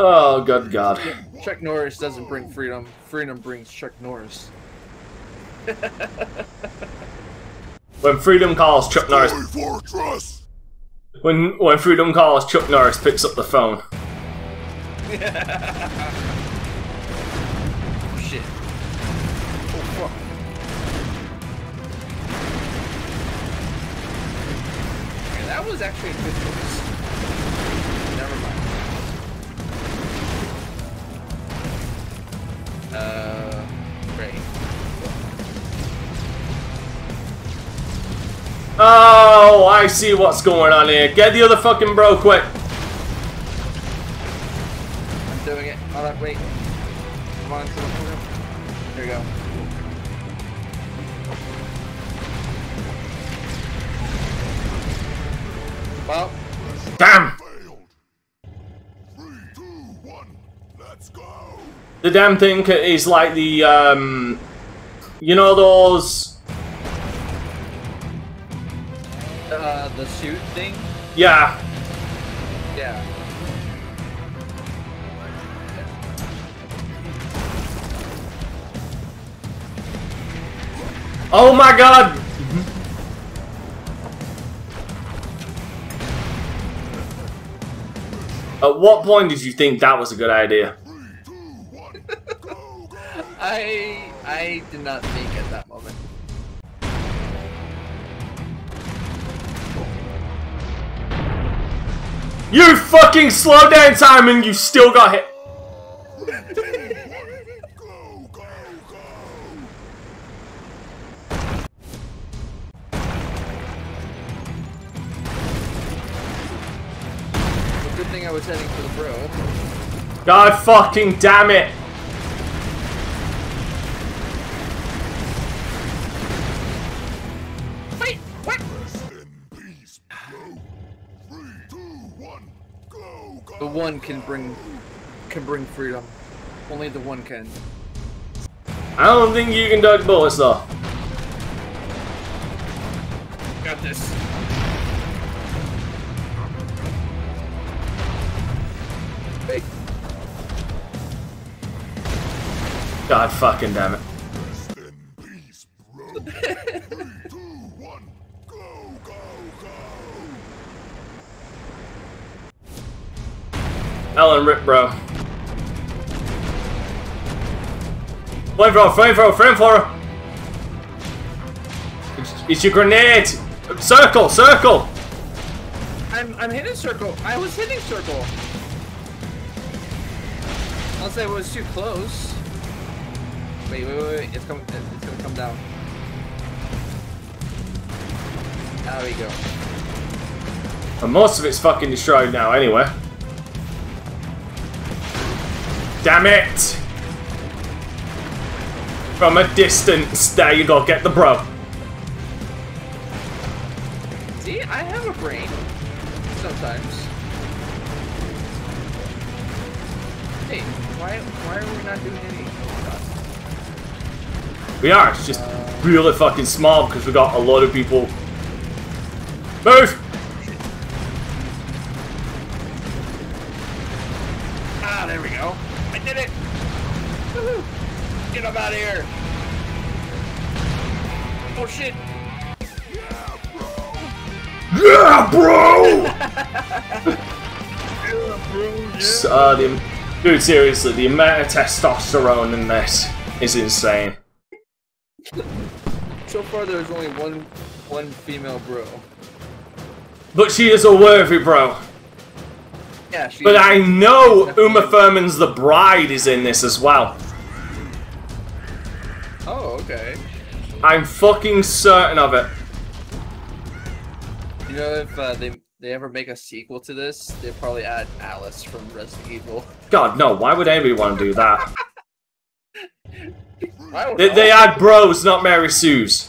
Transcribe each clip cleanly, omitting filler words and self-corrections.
Oh, good God. Chuck Norris doesn't bring freedom. Freedom brings Chuck Norris. When freedom calls, Chuck Norris... When freedom calls, Chuck Norris picks up the phone. Oh, shit. Oh, fuck. That was actually a good choice. Never mind. Rey. Oh, I see what's going on here. Get the other fucking bro quick. I'm doing it. Hold up, wait. Come on, come on, come on. There we go. Well, damn! 3, 2, 1, let's go. The damn thing is like the, you know those... the suit thing? Yeah. Yeah. Oh my God! At what point did you think that was a good idea? 3, 2, 1, go, go. I did not think at that moment. You fucking slow down, Simon! You still got hit. 3, 2, 1, go, go, go. Good thing I was heading for the bro. God fucking damn it! Wait, what? The one can bring freedom. Only the one can. I don't think you can dodge bullets though. Got this. God fucking damn it. Rest in peace, bro. 3, 2, 1, go, go, go. Ellen rip, bro. Flame thrower. It's your grenade. Circle, circle. I'm hitting circle. I was hitting circle. Unless I was too close. Wait, wait, wait, wait. It's gonna come down. There we go. And most of it's fucking destroyed now, anyway. Damn it! From a distance, there you go, get the bro. See, I have a brain. Sometimes. Hey, why are we not doing any? We are, it's just really fucking small because we got a lot of people. Move! Ah, there we go. I did it! Woohoo! Get up out of here! Oh shit! Yeah, bro! Yeah, bro! Yeah. Dude, seriously, the amount of testosterone in this is insane. So far, there's only one female bro. But she is a worthy bro. Yeah, she. But is. I know Uma Thurman's The Bride is in this as well. Oh, okay. I'm fucking certain of it. You know, if they ever make a sequel to this, they probably add Alice from Resident Evil. God, no! Why would anybody want to do that? They had bros, not Mary Sues.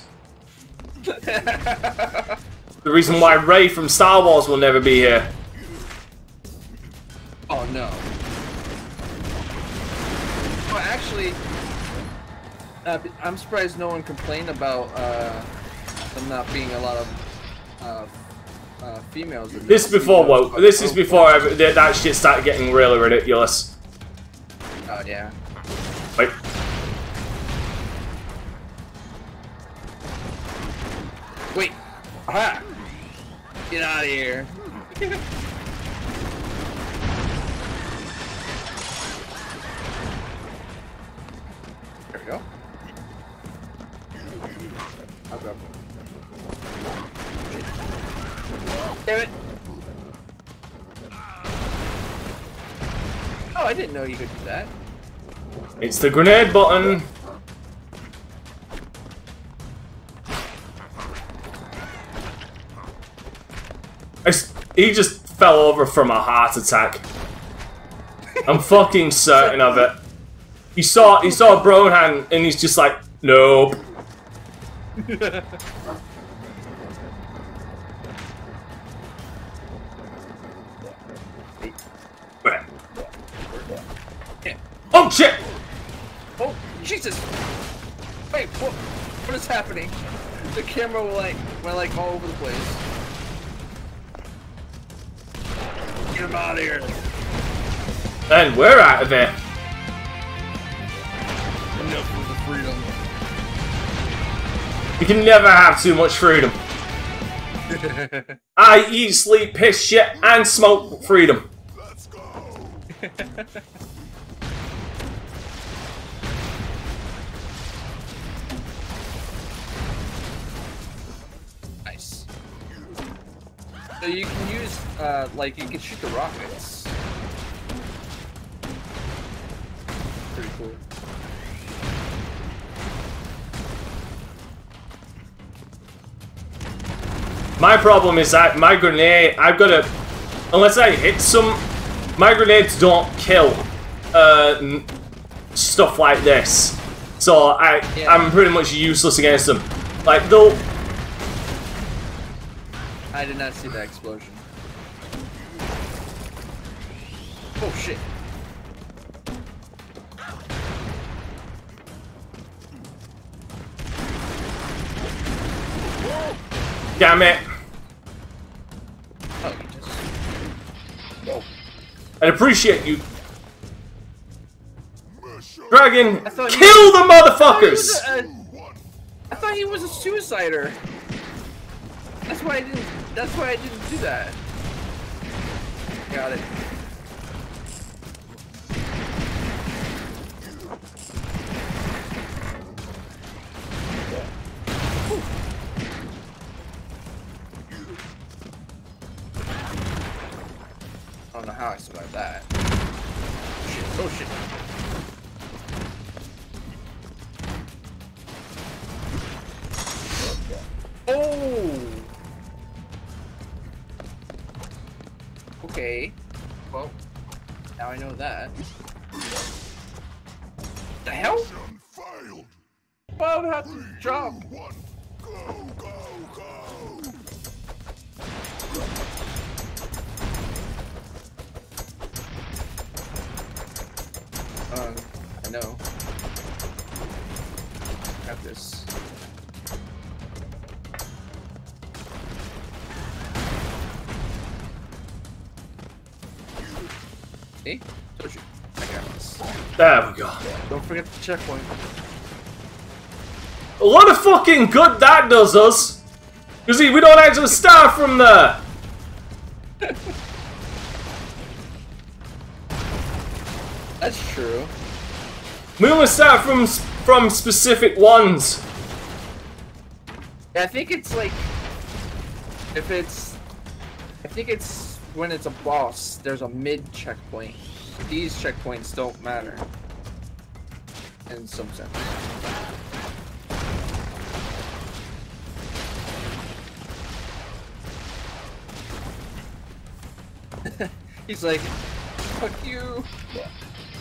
The reason why Rey from Star Wars will never be here. Oh no. Well, actually, I'm surprised no one complained about them not being a lot of females. This before woke. This is before that shit started getting really ridiculous. Oh yeah. Wait. Wait. Aha! Get out of here. There we go. I'll go. Damn it! Oh, I didn't know you could do that. It's the grenade button. He just fell over from a heart attack. I'm fucking certain of it. He saw Brohan and he's just like, nope. Oh shit! Oh Jesus! Wait, what is happening? The camera went like all over the place. Get him out of here! And we're out of here. Enough with the freedom. You can never have too much freedom. I eat, sleep, piss, shit, and smoke freedom. Let's go. So you can use, like, you can shoot the rockets. Pretty cool. My problem is that my grenade, I've got to, unless I hit some, my grenades don't kill stuff like this. So I'm pretty much useless against them. Like, though. I did not see that explosion. Oh shit. Damn it. Oh, you just... I'd appreciate you. Dragon, kill the motherfuckers! I thought he was a suicider. That's why I didn't do that. Got it. I don't know how I survived that. Shit, oh shit. Oh! Okay, well, now I know that. What the hell? Well, I don't have to jump. I know. Got this. Hey, told you. I got this. There we go. Don't forget the checkpoint. What a fucking good that does us! You see, we don't actually start from there! That's true. We only start from specific ones. Yeah, I think it's like... If it's... I think it's... When it's a boss, there's a mid checkpoint. These checkpoints don't matter. In some sense. He's like, fuck you.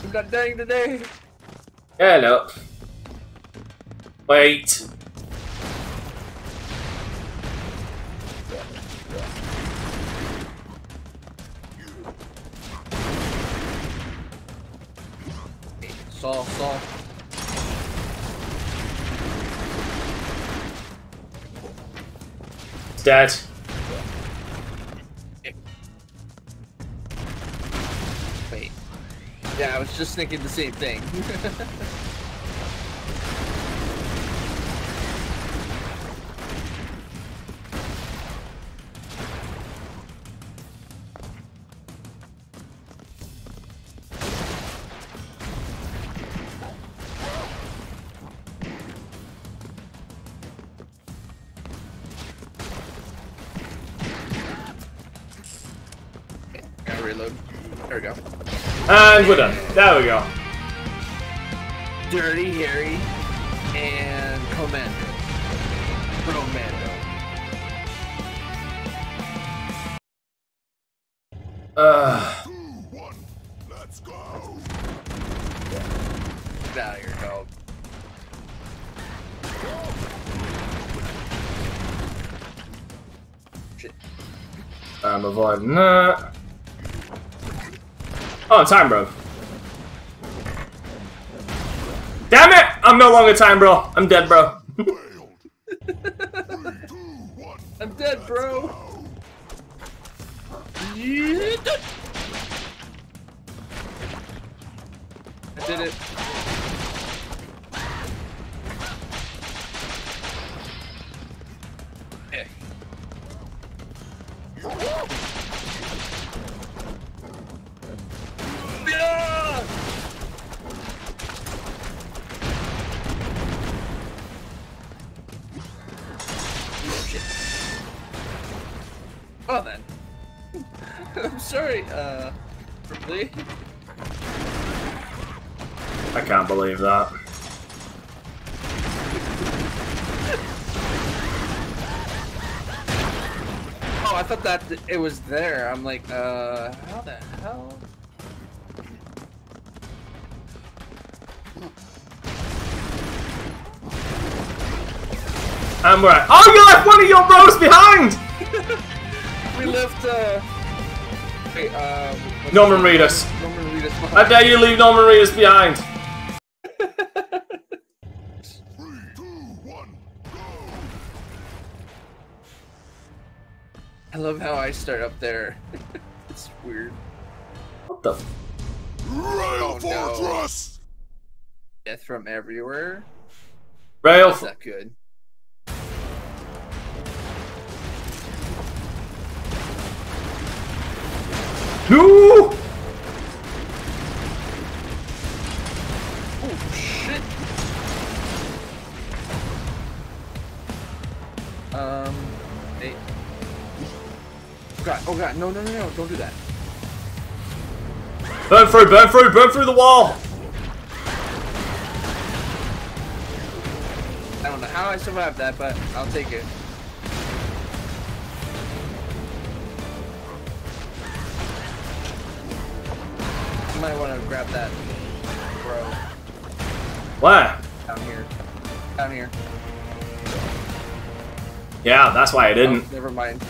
I'm not dying today. Hello. Wait. Saw. It's dead. Yeah, I was just thinking the same thing. We're done. There we go. Dirty Harry and Commando. Commando. Let's go. Now you're going. Shit. I'm avoiding that. Oh, I'm time, bro. Damn it! I'm no longer time, bro. I'm dead, bro. I'm dead, bro. I did it. Well then, I'm sorry, Lee. I can't believe that. Oh, I thought that it was there. I'm like, how the hell? I'm right. Oh, you left one of your bros behind! We left, wait, Norman Reedus. Norman Reedus behind. How dare you leave Norman Reedus behind? 3, 2, 1, go! I love how I start up there. It's weird. What the? Rail Fortress! No. Death from everywhere? Rail. That's not good. No! Oh shit! Hey. God! Oh god! No! No! No! No! Don't do that! Burn through! Burn through! Burn through the wall! I don't know how I survived that, but I'll take it. You might want to grab that, bro. What? Down here. Down here. Yeah, that's why I didn't. Oh, never mind.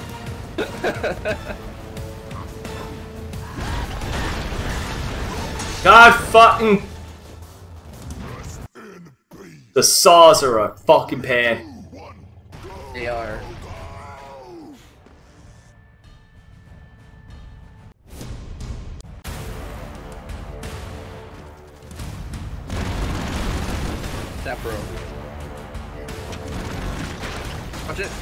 God fucking. The saws are a fucking pain. They are. That bro. Watch it.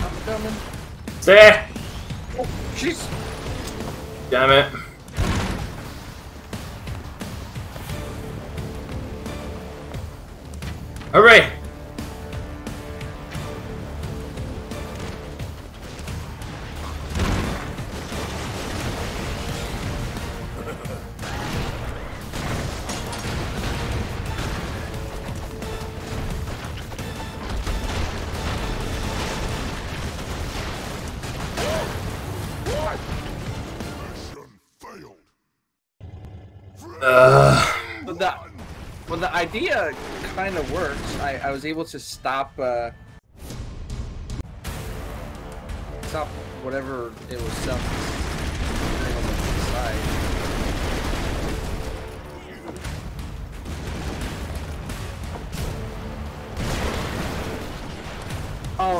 I'm coming. Stay. Oh, jeez. Damn it. Hooray! Well, the idea kind of works. I was able to stop whatever it was selling.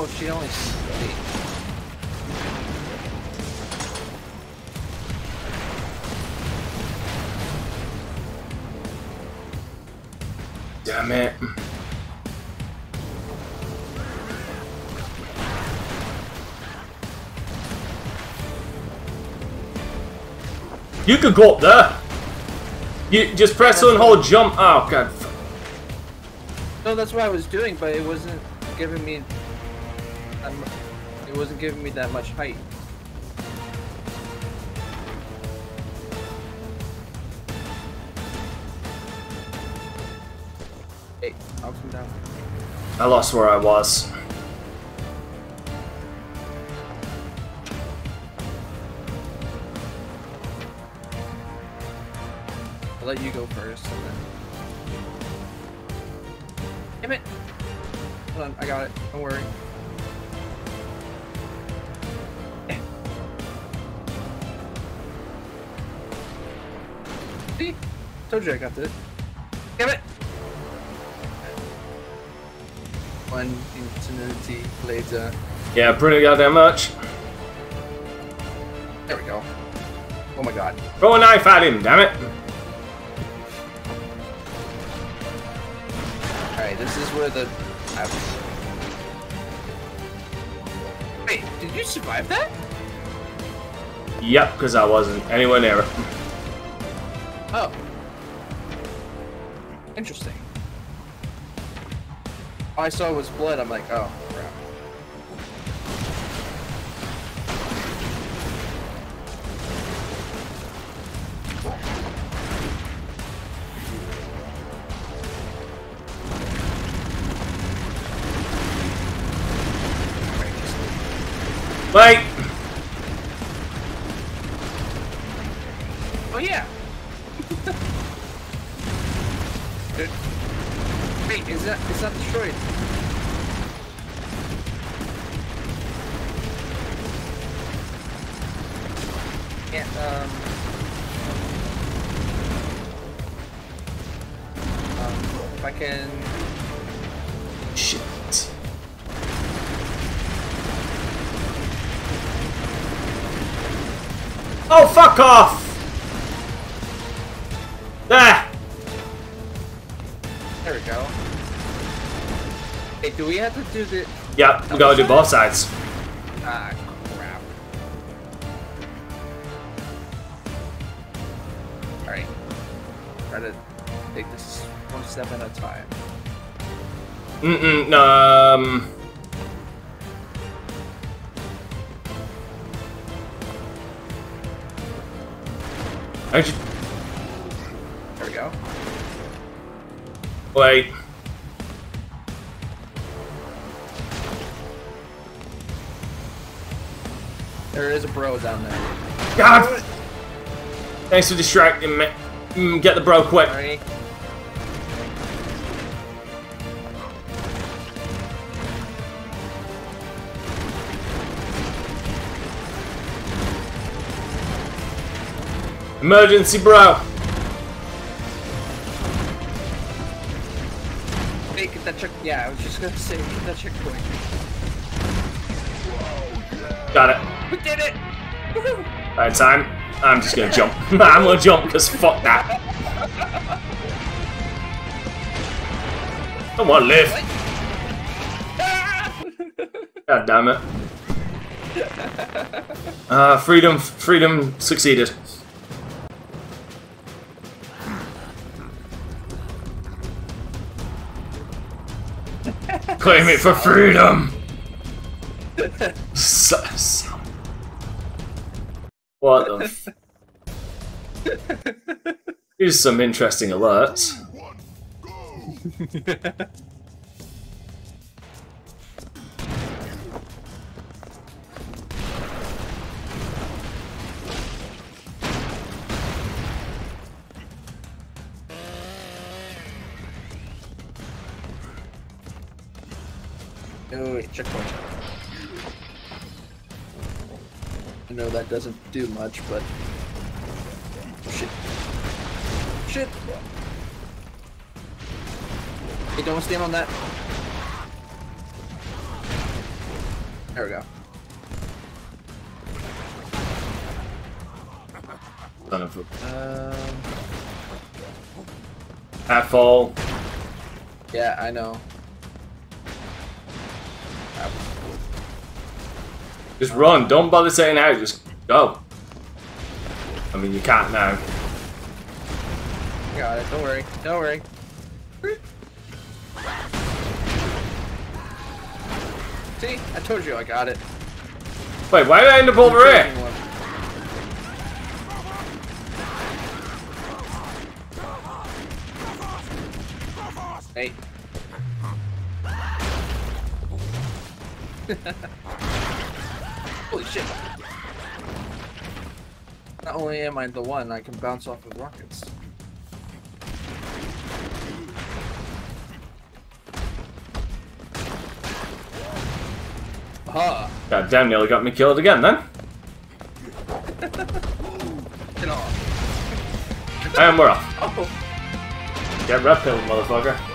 Oh, she only stayed. Damn it. You could go up there. You just press and hold jump. Oh god. No, that's what I was doing, but it wasn't giving me. It wasn't giving me that much height. Hey, I'll come down. I lost where I was. Let you go first. And then... Damn it! Hold on, I got it. Don't worry. See? Told you I got this. Damn it! One infinity later. Yeah, pretty goddamn much. There we go. Oh my god. Throw a knife at him, damn it! This is where the... Wait, did you survive that? Yep, because I wasn't anywhere near it. Oh. Interesting. All I saw was blood, I'm like, oh, crap. Like, oh yeah. Wait, is that destroyed? Yeah. If I can. Shit. Oh, fuck off! There! There we go. Hey, do we have to do the... Yeah, we gotta do both sides. Ah, crap. Alright. Try to take this one step at a time. There we go. Wait. There is a bro down there. God! Thanks for distracting me. Get the bro quick. Sorry. Emergency, bro! Hey, get that check. Yeah, I was just gonna say, get that checkpoint. Yeah. Got it. We did it! Woohoo! Alright, time. I'm just gonna jump. I'm gonna jump because fuck that. Don't want to live. God damn it. Freedom succeeded. Claim it for freedom! Sus. What the f... Here's some interesting alerts. Checkpoint. I know that doesn't do much, but shit. Shit. Hey, don't stand on that. There we go. Son of a... half fall. Yeah, I know. Just run. Don't bother saying how. Just go. I mean, you can't now. Got it. Don't worry. Don't worry. See? I told you I got it. Wait, why did I end up over here? Hey. Holy shit. Not only am I the one, I can bounce off with rockets. Aha. God damn, nearly got me killed again then. Get off. And we're off. Oh. Get red pill, motherfucker.